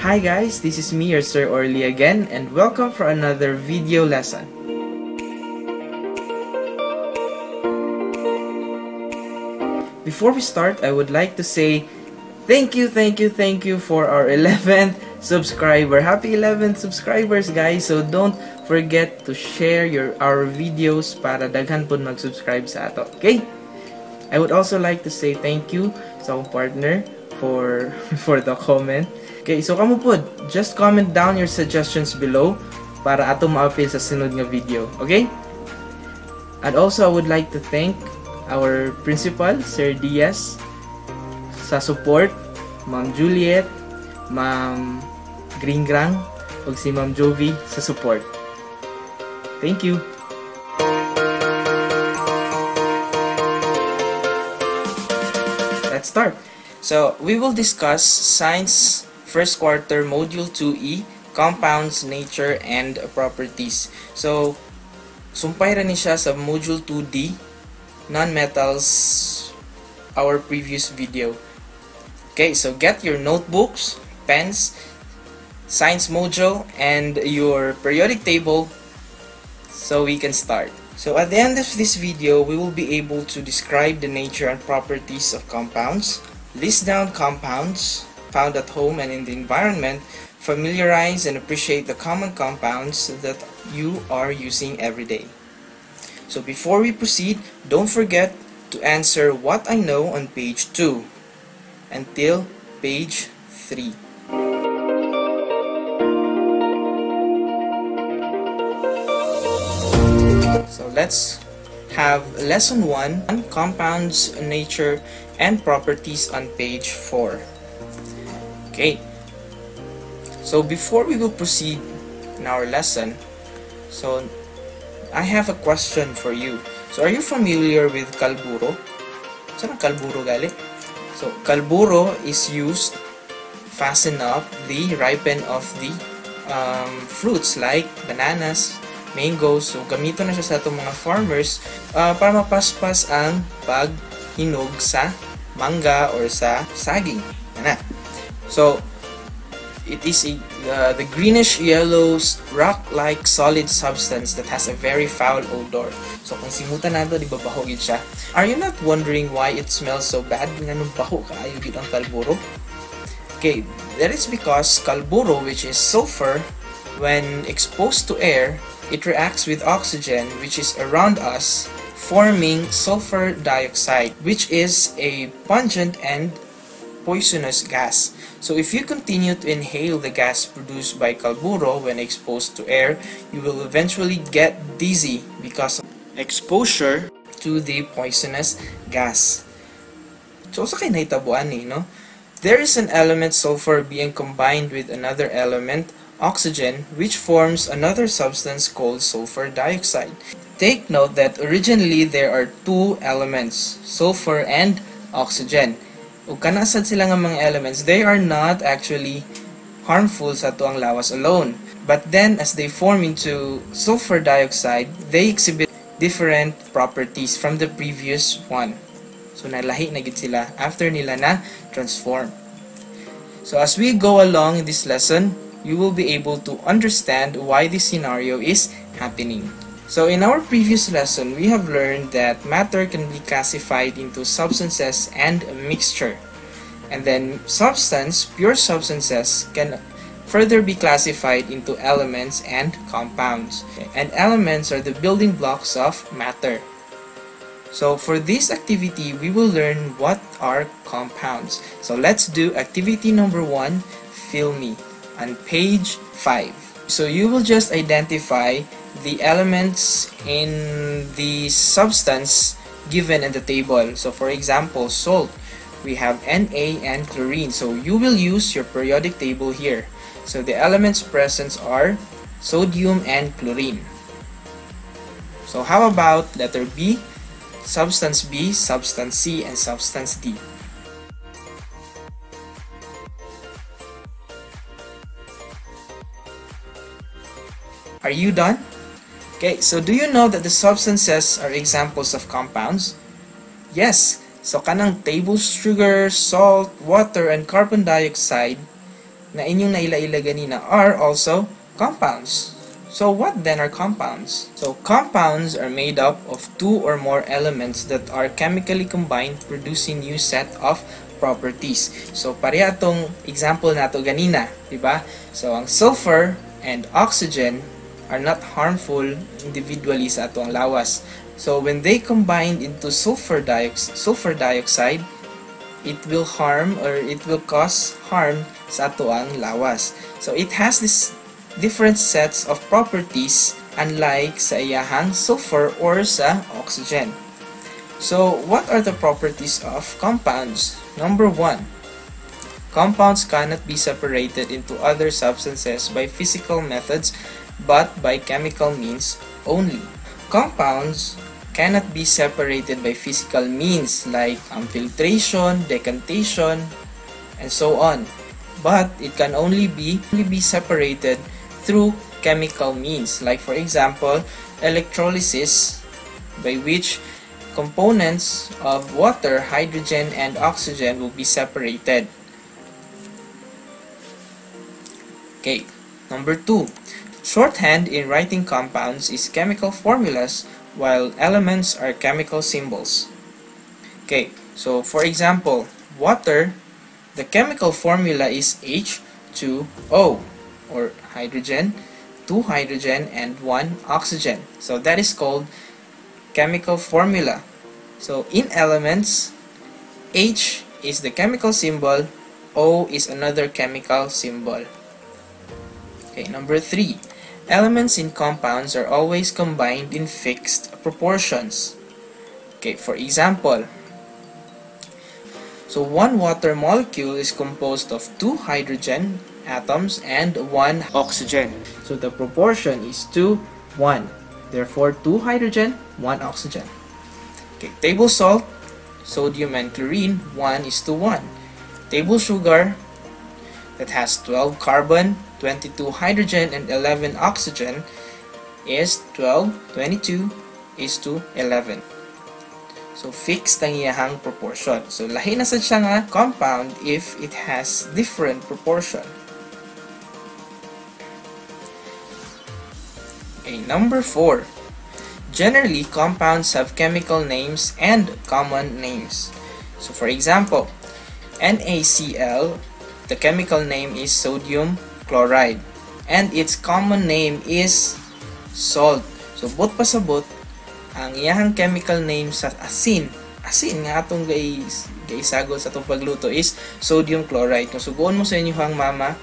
Hi guys, this is me, your Sir Orly again, and welcome for another video lesson. Before we start, I would like to say thank you for our 11th subscriber. Happy 11 subscribers guys! So don't forget to share our videos para daghan po mag-subscribe sa ato, okay? I would also like to say thank you sa akong partner for the comment. Okay, so kamo po, just comment down your suggestions below para ato ma-appeal sa sunod nga video, okay? And also, I would like to thank our principal, Sir Diaz, sa support, Ma'am Juliet, Ma'am Gringrang, ug si Ma'am Jovi sa support. Thank you! Let's start! So, we will discuss science first quarter module 2E, compounds, nature, and properties. So, sumpay ra ni siya sa module 2D, non-metals, our previous video. Okay, so get your notebooks, pens, science mojo, and your periodic table so we can start. So, at the end of this video, we will be able to describe the nature and properties of compounds, list down compounds found at home and in the environment, familiarize and appreciate the common compounds that you are using every day. So before we proceed, don't forget to answer what I know on page 2 until page 3. So let's have lesson 1 on compounds, nature, and properties on page 4. Okay, so before we will proceed in our lesson, so I have a question for you. So are you familiar with kalburó? Saan ang kalburó galing? So kalburó is used to fasten up the ripen of the fruits like bananas, mangoes. So gamito na siya sa itong mga farmers para mapaspas ang paghinog sa mangga or sa saging. Yan na. So, it is the greenish-yellow rock-like solid substance that has a very foul odor. So, kung simutan na ito, di ba bahogid siya? Are you not wondering why it smells so bad? Nga nung baho kaayo gid ang kalburó? Okay, that is because kalburó, which is sulfur, when exposed to air, it reacts with oxygen, which is around us, forming sulfur dioxide, which is a pungent and poisonous gas. So if you continue to inhale the gas produced by kalburó when exposed to air, you will eventually get dizzy because of exposure to the poisonous gas. So sa kay nahitabuan ni, no? There is an element sulfur being combined with another element, oxygen, which forms another substance called sulfur dioxide. Take note that originally there are two elements, sulfur and oxygen. O kanasad sila nga mga elements, they are not actually harmful sa tuang lawas alone. But then, as they form into sulfur dioxide, they exhibit different properties from the previous one. So, nalahi na gid sila after nila na transform. So, as we go along in this lesson, you will be able to understand why this scenario is happening. So, in our previous lesson, we have learned that matter can be classified into substances and mixture. And then substance, pure substances, can further be classified into elements and compounds. And elements are the building blocks of matter. So, for this activity, we will learn what are compounds. So, let's do activity number 1, Fill Me, on page 5. So, you will just identify the elements in the substance given in the table. So for example, salt, we have Na and chlorine. So you will use your periodic table here. So the elements present are sodium and chlorine. So how about letter B, substance C, and substance D? Are you done? Okay, so do you know that the substances are examples of compounds? Yes, so kanang table sugar, salt, water, and carbon dioxide na inyong naila-ila ganina are also compounds. So what then are compounds? So compounds are made up of two or more elements that are chemically combined, producing new set of properties. So pareha tong example nato ganina, di ba? So ang sulfur and oxygen are not harmful individually sa atong lawas. So when they combine into sulfur dioxide, it will harm or it will cause harm sa atong lawas. So it has this different sets of properties unlike sa iyahang sulfur or sa oxygen. So what are the properties of compounds? Number 1, compounds cannot be separated into other substances by physical methods but by chemical means only. Compounds cannot be separated by physical means like filtration, decantation, and so on. But it can only be separated through chemical means like, for example, electrolysis, by which components of water, hydrogen, and oxygen will be separated. Okay, number 2. Shorthand in writing compounds is chemical formulas, while elements are chemical symbols. Okay, so for example, water, the chemical formula is H2O, or hydrogen, 2 hydrogen, and 1 oxygen. So that is called chemical formula. So in elements, H is the chemical symbol, O is another chemical symbol. Okay, number 3. Elements in compounds are always combined in fixed proportions. Okay, for example, so one water molecule is composed of 2 hydrogen atoms and 1 oxygen. So the proportion is 2:1. Therefore, 2 hydrogen, 1 oxygen. Okay, table salt, sodium and chlorine, 1:1. Table sugar, that has 12 carbon, 22 hydrogen, and 11 oxygen, is 12:22:11. So fixed ang iyahang proportion. So lahi na sad siya nga compound if it has different proportion. Okay, number 4. Generally, compounds have chemical names and common names. So for example, NaCl, the chemical name is sodium chloride, and its common name is salt. So both pasabot ang iyahang chemical name sa asin nga atong gaisagol sa atong pagluto is sodium chloride. Kung suguon mo sa inyong mama,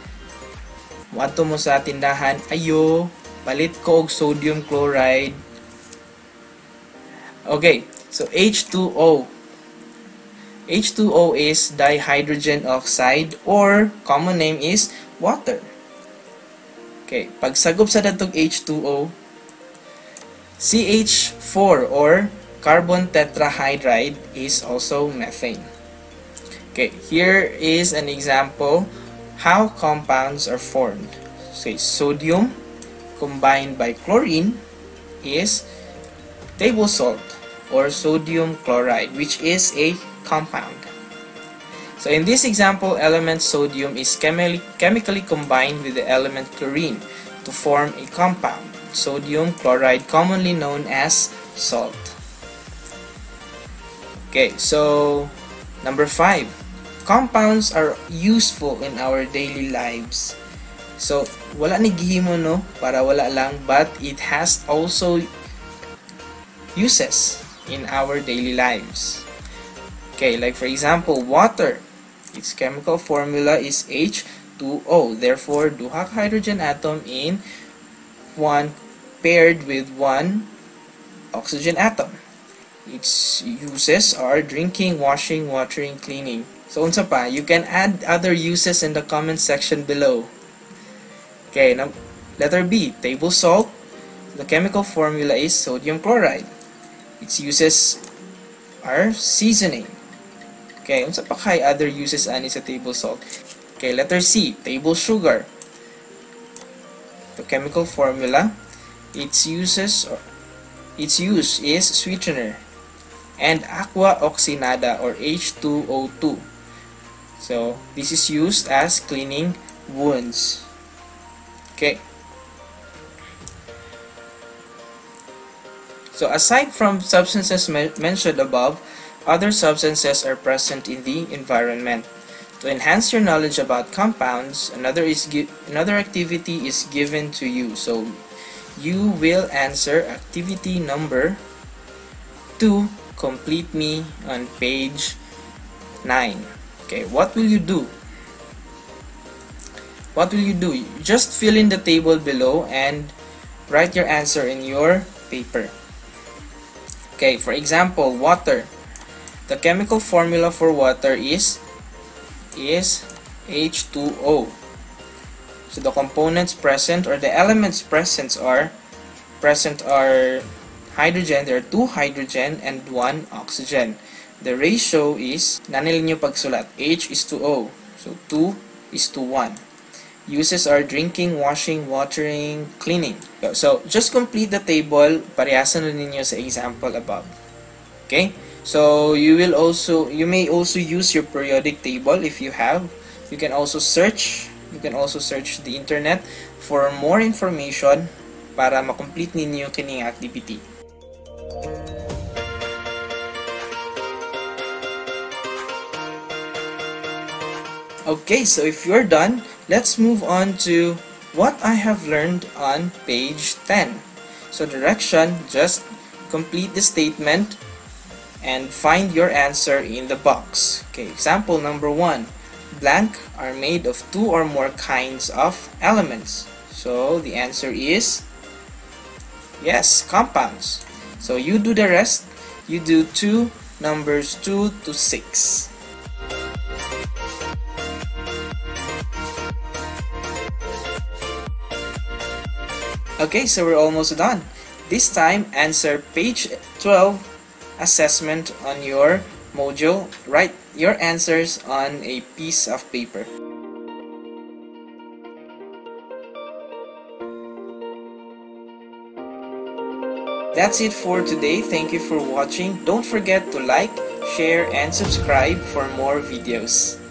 muadto mo sa tindahan, ayo, palit ko og sodium chloride. Okay, so H2O is dihydrogen oxide, or common name is water. Okay, pagsagop sa datong H2O, CH4 or carbon tetrahydride is also methane. Okay, here is an example how compounds are formed. So sodium combined by chlorine is table salt or sodium chloride, which is a compound. So in this example, element sodium is chemically combined with the element chlorine to form a compound, sodium chloride, commonly known as salt. Okay, so number 5. Compounds are useful in our daily lives. So wala ni gihimo, no, para wala lang, but it has also uses in our daily lives. Okay, like for example, water, its chemical formula is H2O, therefore duha ka hydrogen atom in one paired with 1 oxygen atom. Its uses are drinking, washing, watering, cleaning. So unsa pa, you can add other uses in the comment section below. Okay, now letter B, table salt, the chemical formula is sodium chloride. Its uses are seasoning. Okay, unsa pa kay other uses ani sa table salt? Okay, letter C, table sugar, the chemical formula, its use is sweetener, and aqua oxinada or H2O2. So this is used as cleaning wounds. Okay. So aside from substances mentioned above, other substances are present in the environment. To enhance your knowledge about compounds, another activity is given to you. So you will answer activity number 2, complete me, on page 9. Okay, what will you do? What will you do? You just fill in the table below and write your answer in your paper. Okay, for example, water. The chemical formula for water is H2O. So the components present, or the elements present are hydrogen. There are 2 hydrogen and 1 oxygen. The ratio is, nanilan nyo pagsulat, H is to O, so 2 is to 1. Uses are drinking, washing, watering, cleaning. So just complete the table, parehasan na ninyo sa example above. Okay, so you may also use your periodic table if you have. You can also search the internet for more information para makomplete ninyo kining activity. Okay, so if you're done, let's move on to what I have learned on page 10. So direction, just complete the statement and find your answer in the box. Okay, example number 1. Blank are made of 2 or more kinds of elements. So the answer is yes, compounds. So you do the rest. You do numbers 2 to 6. Okay, so we're almost done. This time, answer page 12 assessment on your module. Write your answers on a piece of paper. That's it for today. Thank you for watching. Don't forget to like, share, and subscribe for more videos.